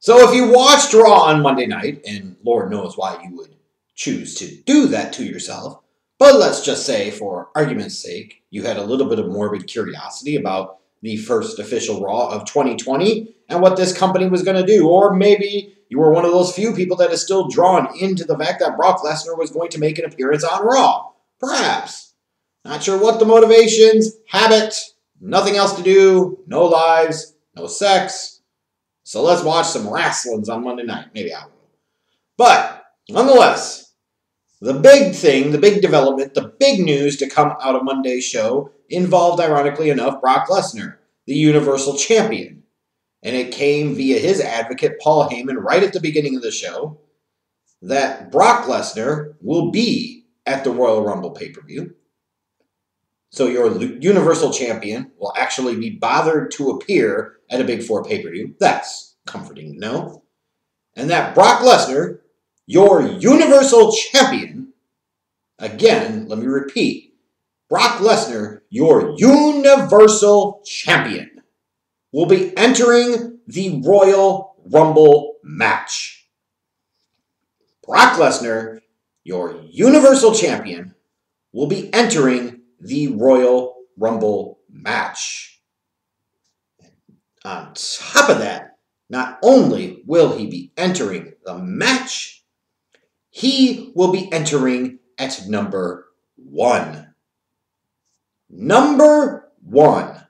So if you watched Raw on Monday night, and Lord knows why you would choose to do that to yourself, but let's just say for argument's sake, you had a little bit of morbid curiosity about the first official Raw of 2020 and what this company was going to do. Or maybe you were one of those few people that is still drawn into the fact that Brock Lesnar was going to make an appearance on Raw. Perhaps. Not sure what the motivations, habit, nothing else to do, no lives, no sex. So let's watch some wrestlings on Monday night. Maybe I will. But nonetheless, the big thing, the big development, the big news to come out of Monday's show involved, ironically enough, Brock Lesnar, the Universal Champion. And it came via his advocate, Paul Heyman, right at the beginning of the show, that Brock Lesnar will be at the Royal Rumble pay-per-view. So your Universal Champion will actually be bothered to appear at a Big Four pay-per-view. That's comforting to know. And that Brock Lesnar, your Universal Champion, again, let me repeat, Brock Lesnar, your Universal Champion, will be entering the Royal Rumble match. Brock Lesnar, your Universal Champion, will be entering the Royal Rumble match. On top of that, not only will he be entering the match, he will be entering at number one. Number one.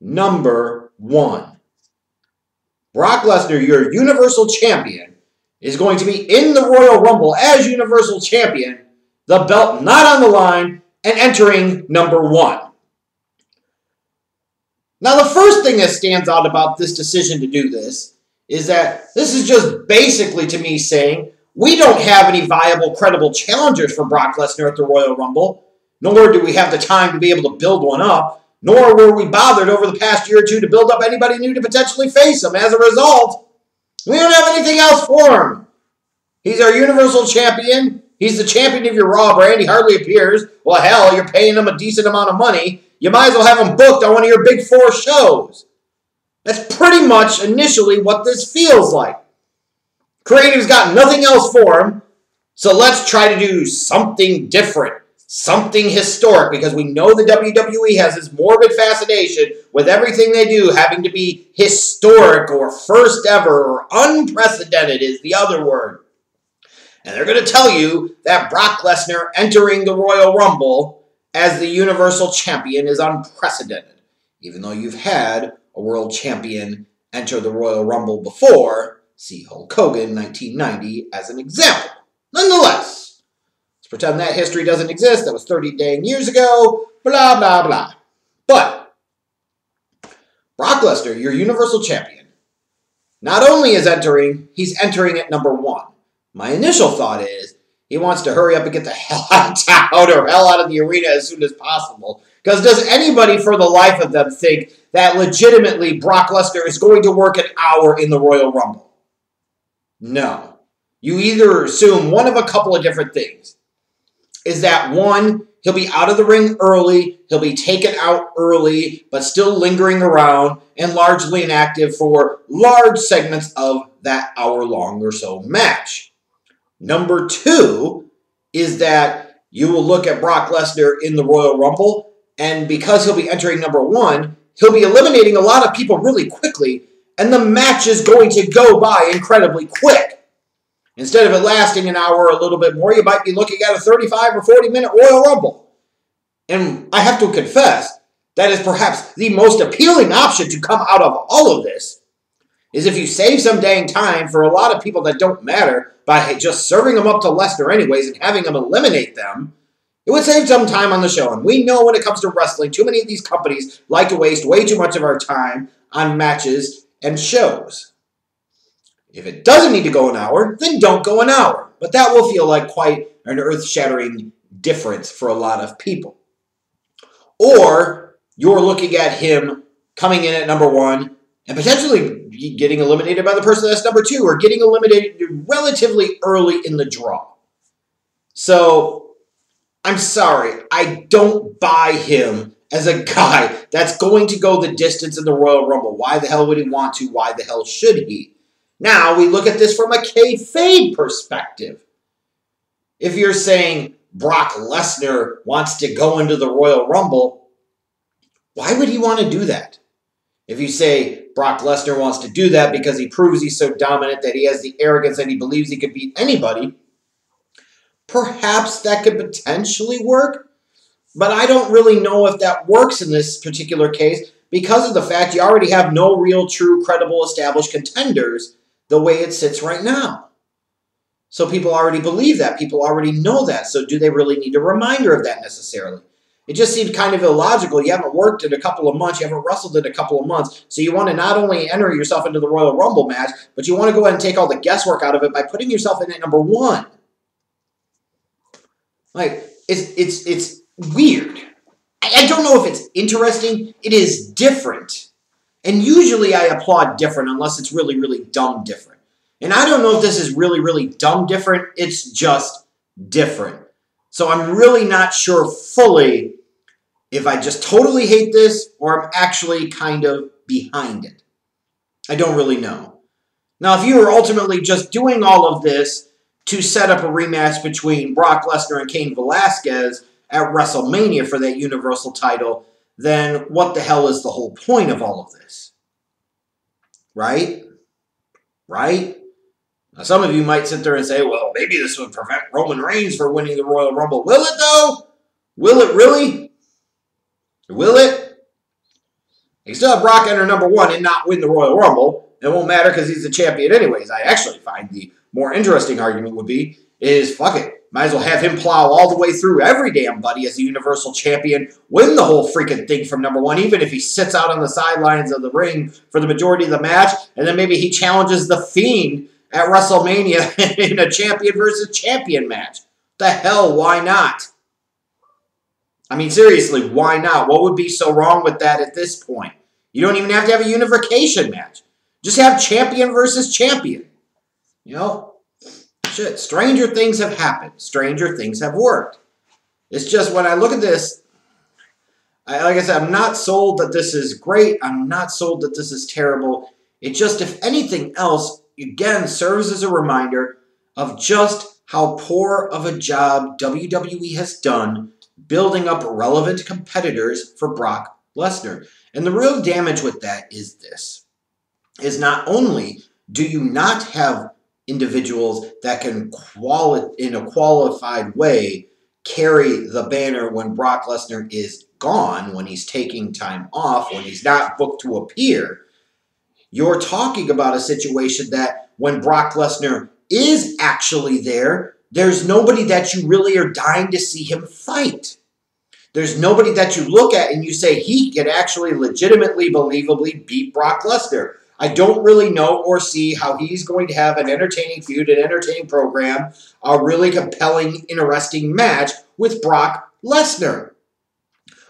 Number one. Brock Lesnar, your Universal Champion, is going to be in the Royal Rumble as Universal Champion, the belt not on the line, and entering number one. Now, the first thing that stands out about this decision to do this is that this is just basically to me saying we don't have any viable, credible challengers for Brock Lesnar at the Royal Rumble, nor do we have the time to be able to build one up, nor were we bothered over the past year or two to build up anybody new to potentially face him. As a result, we don't have anything else for him. He's our Universal Champion. He's the champion of your Raw brand. He hardly appears. Well, hell, you're paying him a decent amount of money. You might as well have him booked on one of your Big Four shows. That's pretty much initially what this feels like. Creative's got nothing else for him, so let's try to do something different, something historic, because we know the WWE has this morbid fascination with everything they do having to be historic or first ever or unprecedented is the other word. And they're going to tell you that Brock Lesnar entering the Royal Rumble as the Universal Champion is unprecedented. Even though you've had a world champion enter the Royal Rumble before, see Hulk Hogan 1990 as an example. Nonetheless, let's pretend that history doesn't exist. That was 30 dang years ago. Blah, blah, blah. But Brock Lesnar, your Universal Champion, not only is entering, he's entering at number one. My initial thought is he wants to hurry up and get the hell out of town or hell out of the arena as soon as possible. Because does anybody for the life of them think that legitimately Brock Lesnar is going to work an hour in the Royal Rumble? No. You either assume one of a couple of different things. Is that one, he'll be out of the ring early, he'll be taken out early, but still lingering around and largely inactive for large segments of that hour-long or so match. Number two is that you will look at Brock Lesnar in the Royal Rumble, and because he'll be entering number one, he'll be eliminating a lot of people really quickly, and the match is going to go by incredibly quick. Instead of it lasting an hour or a little bit more, you might be looking at a 35 or 40-minute Royal Rumble. And I have to confess, that is perhaps the most appealing option to come out of all of this, is if you save some dang time for a lot of people that don't matter by just serving them up to Lesnar anyways and having him eliminate them, it would save some time on the show. And we know when it comes to wrestling, too many of these companies like to waste way too much of our time on matches and shows. If it doesn't need to go an hour, then don't go an hour. But that will feel like quite an earth-shattering difference for a lot of people. Or you're looking at him coming in at number one and potentially getting eliminated by the person that's number two, or getting eliminated relatively early in the draw. So, I'm sorry, I don't buy him as a guy that's going to go the distance in the Royal Rumble. Why the hell would he want to? Why the hell should he? Now, we look at this from a kayfabe perspective. If you're saying Brock Lesnar wants to go into the Royal Rumble, why would he want to do that? If you say Brock Lesnar wants to do that because he proves he's so dominant that he has the arrogance that he believes he could beat anybody, perhaps that could potentially work. But I don't really know if that works in this particular case because of the fact you already have no real, true, credible, established contenders the way it sits right now. So people already believe that. People already know that. So do they really need a reminder of that necessarily? It just seemed kind of illogical. You haven't worked in a couple of months. You haven't wrestled in a couple of months. So you want to not only enter yourself into the Royal Rumble match, but you want to go ahead and take all the guesswork out of it by putting yourself in at number one. Like, it's weird. I don't know if it's interesting. It is different. And usually I applaud different unless it's really, really dumb different. And I don't know if this is really, really dumb different. It's just different. So I'm really not sure fully if I just totally hate this or I'm actually kind of behind it. I don't really know. Now, if you were ultimately just doing all of this to set up a rematch between Brock Lesnar and Cain Velásquez at WrestleMania for that Universal title, then what the hell is the whole point of all of this? Right? Right? Now, some of you might sit there and say, well, maybe this would prevent Roman Reigns from winning the Royal Rumble. Will it, though? Will it really? Will it? You still have Brock enter number one and not win the Royal Rumble. It won't matter because he's the champion anyways. I actually find the more interesting argument would be is, fuck it, might as well have him plow all the way through every damn buddy as the Universal Champion, win the whole freaking thing from number one, even if he sits out on the sidelines of the ring for the majority of the match, and then maybe he challenges The Fiend at WrestleMania in a champion versus champion match. The hell, why not? I mean, seriously, why not? What would be so wrong with that at this point? You don't even have to have a unification match. Just have champion versus champion. You know? Shit, stranger things have happened. Stranger things have worked. It's just when I look at this, like I said, I'm not sold that this is great. I'm not sold that this is terrible. It just, if anything else, again, serves as a reminder of just how poor of a job WWE has done building up relevant competitors for Brock Lesnar. And the real damage with that is this, is not only do you not have individuals that can, in a qualified way, carry the banner when Brock Lesnar is gone, when he's taking time off, when he's not booked to appear, you're talking about a situation that when Brock Lesnar is actually there, there's nobody that you really are dying to see him fight. There's nobody that you look at and you say he could actually legitimately, believably beat Brock Lesnar. I don't really know or see how he's going to have an entertaining feud, an entertaining program, a really compelling, interesting match with Brock Lesnar,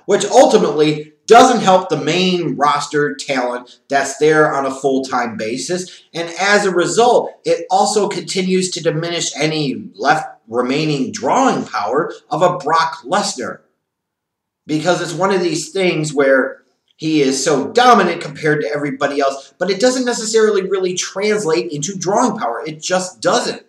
which ultimately doesn't help the main roster talent that's there on a full-time basis. And as a result, it also continues to diminish any left remaining drawing power of a Brock Lesnar. Because it's one of these things where he is so dominant compared to everybody else, but it doesn't necessarily really translate into drawing power. It just doesn't.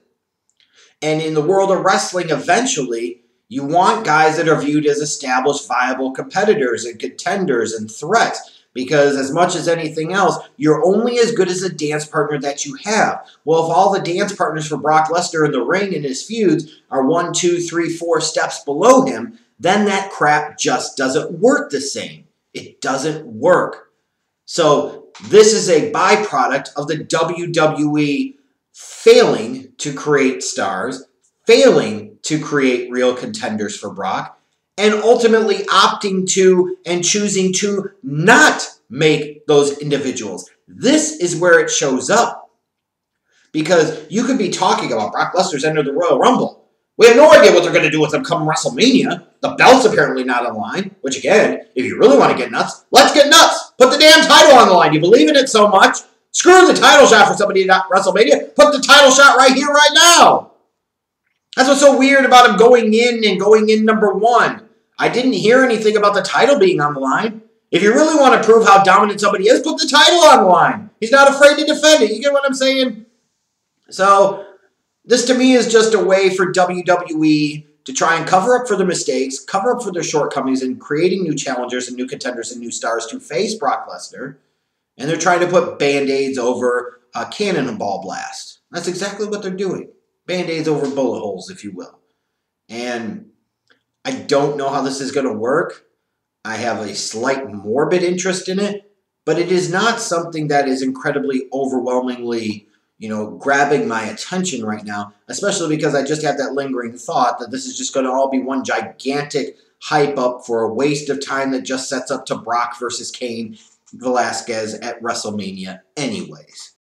And in the world of wrestling, eventually, you want guys that are viewed as established, viable competitors and contenders and threats because as much as anything else, you're only as good as the dance partner that you have. Well, if all the dance partners for Brock Lesnar in the ring and his feuds are 1, 2, 3, 4 steps below him, then that crap just doesn't work the same. It doesn't work. So this is a byproduct of the WWE failing to create stars, failing to create real contenders for Brock, and ultimately opting to and choosing to not make those individuals. This is where it shows up. Because you could be talking about Brock Lesnar's entered the Royal Rumble. We have no idea what they're going to do with them come WrestleMania. The belt's apparently not on the line, which again, if you really want to get nuts, let's get nuts. Put the damn title on the line. You believe in it so much. Screw the title shot for somebody at WrestleMania. Put the title shot right here, right now. That's what's so weird about him going in and going in number one. I didn't hear anything about the title being on the line. If you really want to prove how dominant somebody is, put the title on the line. He's not afraid to defend it. You get what I'm saying? So this to me is just a way for WWE to try and cover up for their mistakes, cover up for their shortcomings, and creating new challengers and new contenders and new stars to face Brock Lesnar. And they're trying to put Band-Aids over a cannonball blast. That's exactly what they're doing. Band-Aids over bullet holes, if you will. And I don't know how this is going to work. I have a slight morbid interest in it, but it is not something that is incredibly overwhelmingly, you know, grabbing my attention right now, especially because I just have that lingering thought that this is just going to all be one gigantic hype up for a waste of time that just sets up to Brock versus Cain Velásquez at WrestleMania anyways.